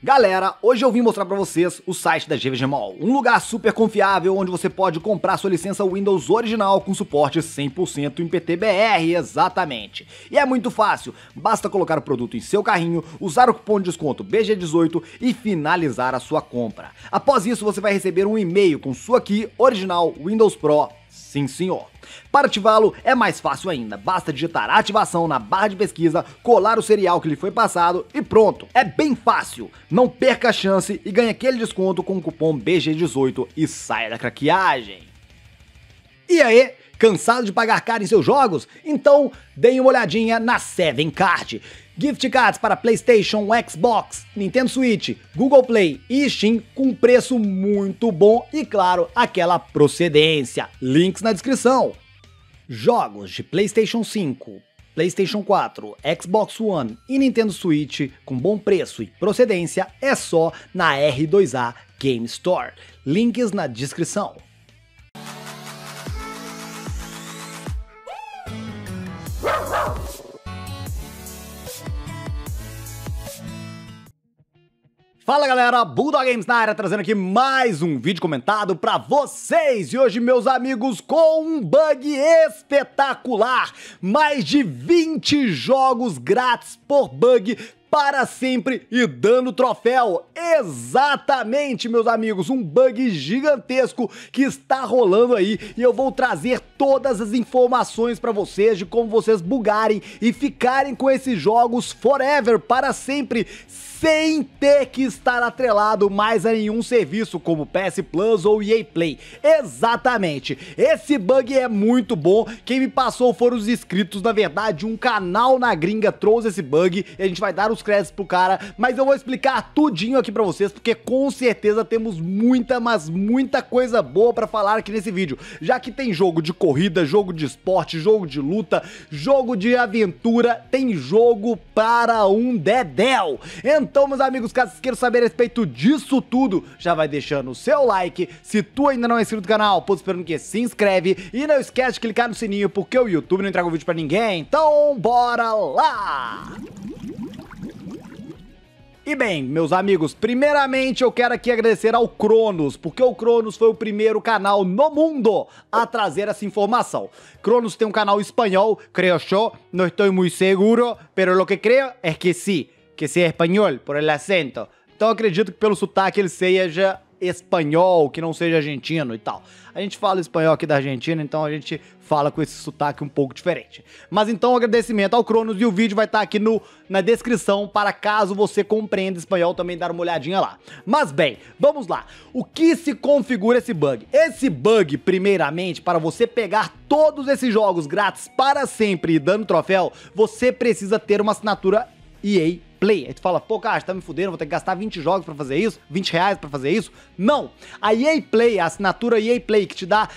Galera, hoje eu vim mostrar pra vocês o site da GVG Mall, um lugar super confiável onde você pode comprar sua licença Windows original com suporte 100% em PTBR, exatamente. E é muito fácil, basta colocar o produto em seu carrinho, usar o cupom de desconto BG18 e finalizar a sua compra. Após isso você vai receber um e-mail com sua key original Windows Pro, sim senhor. Para ativá-lo é mais fácil ainda, basta digitar a ativação na barra de pesquisa, colar o serial que lhe foi passado e pronto. É bem fácil, não perca a chance e ganhe aquele desconto com o cupom BG18 e saia da craqueagem. E aí? Cansado de pagar caro em seus jogos? Então, deem uma olhadinha na 7 Card. Gift cards para PlayStation, Xbox, Nintendo Switch, Google Play e Steam com preço muito bom e, claro, aquela procedência. Links na descrição. Jogos de PlayStation 5, PlayStation 4, Xbox One e Nintendo Switch com bom preço e procedência é só na R2A Games Store. Links na descrição. Fala galera, Bulldogames na área, trazendo aqui mais um vídeo comentado pra vocês. E hoje, meus amigos, com um bug espetacular. Mais de 20 jogos grátis por bug para sempre e dando troféu. Exatamente, meus amigos, um bug gigantesco que está rolando aí e eu vou trazer todas as informações para vocês de como vocês bugarem e ficarem com esses jogos forever, para sempre, sem ter que estar atrelado mais a nenhum serviço como PS Plus ou EA Play. Exatamente, esse bug é muito bom, quem me passou foram os inscritos, na verdade um canal na gringa trouxe esse bug e a gente vai dar os créditos pro cara, mas eu vou explicar tudinho aqui pra vocês, porque com certeza temos muita, mas muita coisa boa pra falar aqui nesse vídeo, já que tem jogo de corrida, jogo de esporte, jogo de luta, jogo de aventura, tem jogo para um dedéu. Então, meus amigos, caso vocês queiram saber a respeito disso tudo, já vai deixando o seu like. Se tu ainda não é inscrito no canal, pô, esperando que se inscreve e não esquece de clicar no sininho, porque o YouTube não entrega o vídeo pra ninguém. Então, bora lá! E bem, meus amigos, primeiramente eu quero aqui agradecer ao Cronos, porque o Cronos foi o primeiro canal no mundo a trazer essa informação. Cronos tem um canal espanhol, creio eu, não estou muito seguro, pero lo que creo é que seja espanhol, por el acento. Então eu acredito que pelo sotaque ele seja espanhol, que não seja argentino e tal. A gente fala espanhol aqui da Argentina, então a gente fala com esse sotaque um pouco diferente. Mas então, um agradecimento ao Cronos e o vídeo vai estar aqui na descrição para caso você compreenda espanhol também dar uma olhadinha lá. Mas bem, vamos lá. O que se configura esse bug? Esse bug, primeiramente, para você pegar todos esses jogos grátis para sempre e dando troféu, você precisa ter uma assinatura EA Play. Aí tu fala, pô, cara, tá me fudendo, vou ter que gastar 20 jogos pra fazer isso, 20 reais pra fazer isso. Não! A EA Play, a assinatura EA Play, que te dá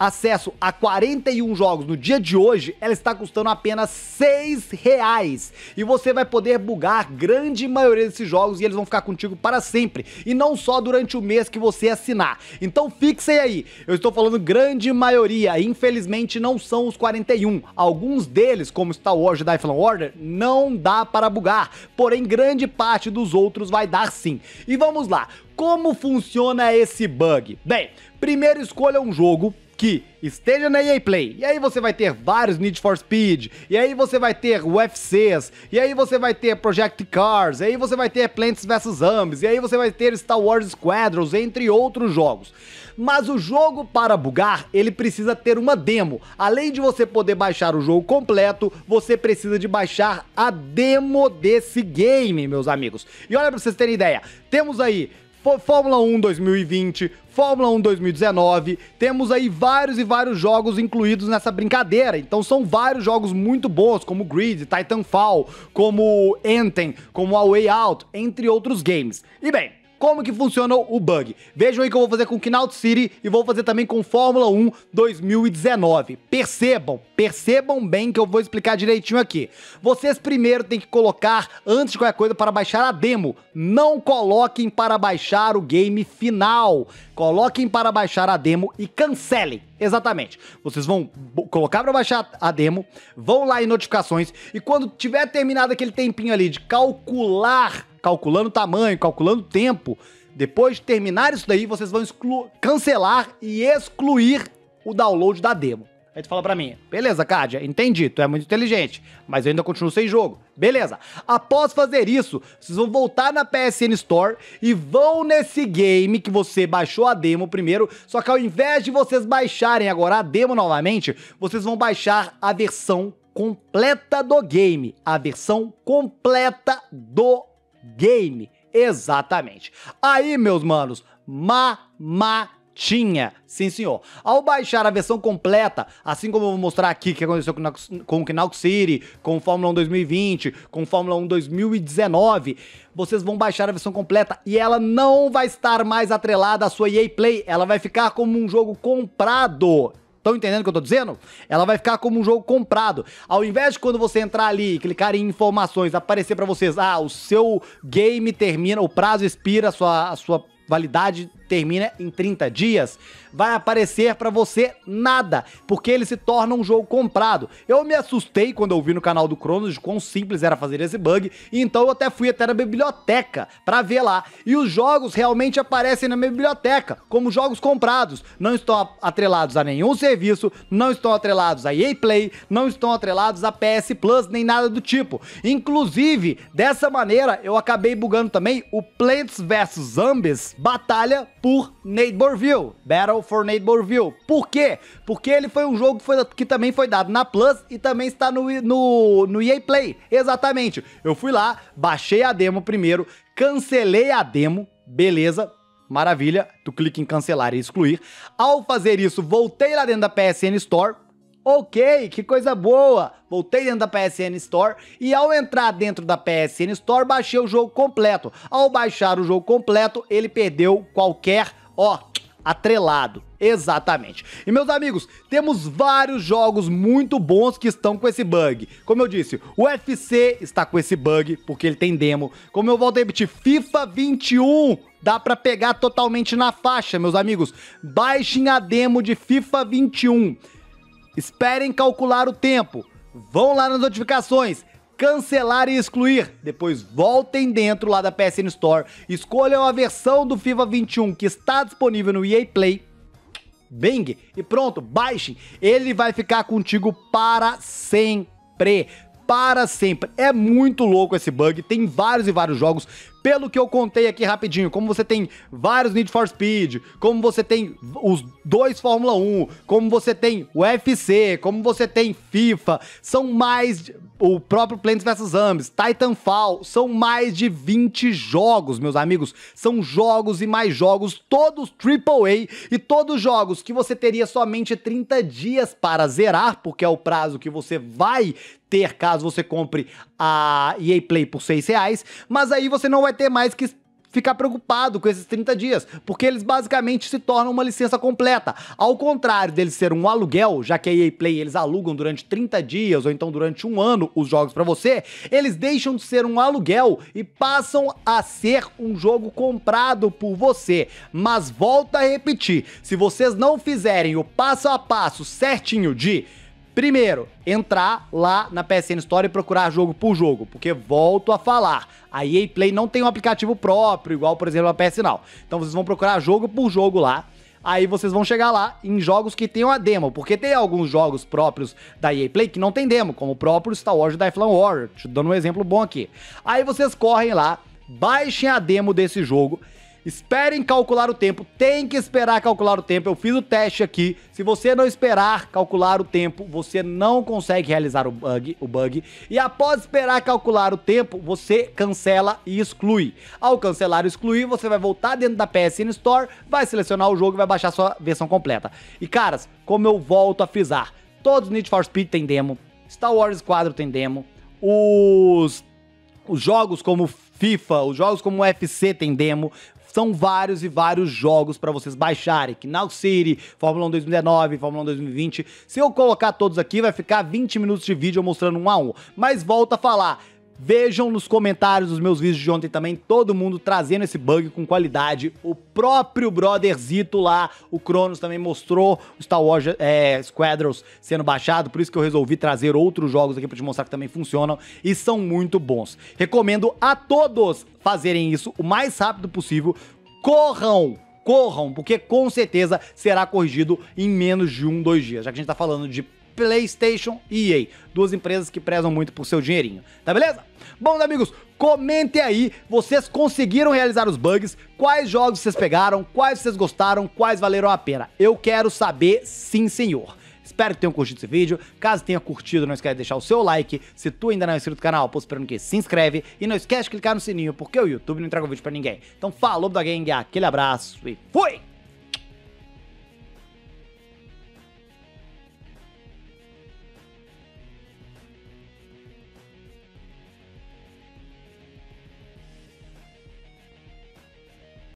acesso a 41 jogos no dia de hoje, ela está custando apenas 6 reais. E você vai poder bugar grande maioria desses jogos e eles vão ficar contigo para sempre. E não só durante o mês que você assinar. Então fixem aí, eu estou falando grande maioria, infelizmente não são os 41. Alguns deles, como Star Wars Jedi Fallen Order, não dá para bugar. Porém, grande parte dos outros vai dar sim. E vamos lá, como funciona esse bug? Bem, primeiro escolha um jogo que esteja na EA Play, e aí você vai ter vários Need for Speed, e aí você vai ter UFCs, e aí você vai ter Project Cars, e aí você vai ter Plants vs Zombies, e aí você vai ter Star Wars Squadrons, entre outros jogos. Mas o jogo, para bugar, ele precisa ter uma demo. Além de você poder baixar o jogo completo, você precisa de baixar a demo desse game, meus amigos. E olha, pra vocês terem ideia, temos aí Fórmula 1 2020, Fórmula 1 2019, temos aí vários jogos incluídos nessa brincadeira, então são vários jogos muito bons, como Grid, Titanfall, como Anthem, como A Way Out, entre outros games. E bem, como que funcionou o bug? Vejam aí que eu vou fazer com Knock City e vou fazer também com Fórmula 1 2019. Percebam bem que eu vou explicar direitinho aqui. Vocês primeiro têm que colocar, antes de qualquer coisa, para baixar a demo. Não coloquem para baixar o game final. Coloquem para baixar a demo e cancelem. Exatamente. Vocês vão colocar para baixar a demo, vão lá em notificações e quando tiver terminado aquele tempinho ali de calcular calculando tamanho, calculando tempo. Depois de terminar isso daí, vocês vão cancelar e excluir o download da demo. Aí tu fala pra mim, beleza, Cádia, entendi, tu é muito inteligente, mas eu ainda continuo sem jogo. Beleza, após fazer isso, vocês vão voltar na PSN Store e vão nesse game que você baixou a demo primeiro, só que ao invés de vocês baixarem agora a demo novamente, vocês vão baixar a versão completa do game. A versão completa do game, exatamente. Aí, meus manos, mamatinha. Sim, senhor. Ao baixar a versão completa, assim como eu vou mostrar aqui que aconteceu com o Knock City, com o Fórmula 1 2020, com o Fórmula 1 2019, vocês vão baixar a versão completa e ela não vai estar mais atrelada à sua EA Play, ela vai ficar como um jogo comprado. Estão entendendo o que eu tô dizendo? Ela vai ficar como um jogo comprado. Ao invés de quando você entrar ali e clicar em informações, aparecer pra vocês, ah, o seu game termina, o prazo expira, a sua validade termina em 30 dias, vai aparecer pra você nada, porque ele se torna um jogo comprado. Eu me assustei quando eu vi no canal do Cronos de quão simples era fazer esse bug, então eu até fui até na biblioteca pra ver lá, e os jogos realmente aparecem na minha biblioteca, como jogos comprados, não estão atrelados a nenhum serviço, não estão atrelados a EA Play, não estão atrelados a PS Plus, nem nada do tipo. Inclusive, dessa maneira, eu acabei bugando também o Plants vs Zombies, Batalha por Neighborville, Battle for Neighborville. Por quê? Porque ele foi um jogo que também foi dado na Plus e também está no EA Play. Exatamente. Eu fui lá, baixei a demo primeiro, cancelei a demo, beleza, maravilha. Tu clica em cancelar e excluir. Ao fazer isso, voltei lá dentro da PSN Store. Ok, que coisa boa. Voltei dentro da PSN Store e ao entrar dentro da PSN Store, baixei o jogo completo. Ao baixar o jogo completo, ele perdeu qualquer, ó, atrelado. Exatamente. E meus amigos, temos vários jogos muito bons que estão com esse bug. Como eu disse, o UFC está com esse bug, porque ele tem demo. Como eu volto a repetir, FIFA 21 dá pra pegar totalmente na faixa, meus amigos. Baixem a demo de FIFA 21. Esperem calcular o tempo, vão lá nas notificações, cancelar e excluir, depois voltem dentro lá da PSN Store, escolham a versão do FIFA 21 que está disponível no EA Play, bing, e pronto, baixem, ele vai ficar contigo para sempre. Para sempre. É muito louco esse bug, tem vários e vários jogos, pelo que eu contei aqui rapidinho, como você tem vários Need for Speed, como você tem os dois Fórmula 1, como você tem o UFC, como você tem FIFA, são mais, o próprio Plants vs Zombies, Titanfall, são mais de 20 jogos, meus amigos, são jogos e mais jogos, todos AAA e todos jogos que você teria somente 30 dias para zerar, porque é o prazo que você vai ter caso você compre a EA Play por R$6, mas aí você não vai ter mais que ficar preocupado com esses 30 dias, porque eles basicamente se tornam uma licença completa. Ao contrário deles ser um aluguel, já que a EA Play eles alugam durante 30 dias ou então durante um ano os jogos pra você, eles deixam de ser um aluguel e passam a ser um jogo comprado por você. Mas volto a repetir, se vocês não fizerem o passo a passo certinho de... Primeiro, entrar lá na PSN Store e procurar jogo por jogo, porque volto a falar, a EA Play não tem um aplicativo próprio, igual por exemplo a PS Now. Então vocês vão procurar jogo por jogo lá, aí vocês vão chegar lá em jogos que tenham a demo, porque tem alguns jogos próprios da EA Play que não tem demo, como o próprio Star Wars Jedi Fallen Order, te dando um exemplo bom aqui. Aí vocês correm lá, baixem a demo desse jogo, esperem calcular o tempo, tem que esperar calcular o tempo, eu fiz o teste aqui, se você não esperar calcular o tempo, você não consegue realizar o bug, e após esperar calcular o tempo, você cancela e exclui. Ao cancelar e excluir, você vai voltar dentro da PSN Store, vai selecionar o jogo e vai baixar a sua versão completa. E caras, como eu volto a frisar, todos os Need for Speed tem demo, Star Wars Squadron tem demo, os jogos como FIFA, os jogos como UFC tem demo, são vários e vários jogos pra vocês baixarem, Knock City, Fórmula 1 2019, Fórmula 1 2020, se eu colocar todos aqui vai ficar 20 minutos de vídeo mostrando um a um, mas volto a falar, Vejam nos comentários dos meus vídeos de ontem também, todo mundo trazendo esse bug com qualidade. O próprio brotherzito lá, o Cronos, também mostrou o Star Wars Squadrons sendo baixado, por isso que eu resolvi trazer outros jogos aqui pra te mostrar que também funcionam e são muito bons. Recomendo a todos fazerem isso o mais rápido possível. Corram, porque com certeza será corrigido em menos de 1, 2 dias, já que a gente tá falando de PlayStation e EA, duas empresas que prezam muito por seu dinheirinho, tá beleza? Bom, amigos, comentem aí, vocês conseguiram realizar os bugs, quais jogos vocês pegaram, quais vocês gostaram, quais valeram a pena, eu quero saber sim senhor. Espero que tenham curtido esse vídeo, caso tenha curtido não esquece de deixar o seu like, se tu ainda não é inscrito no canal, posso esperando que se inscreve e não esquece de clicar no sininho, porque o YouTube não entrega o vídeo pra ninguém. Então falou, Bulldogames, aquele abraço e fui!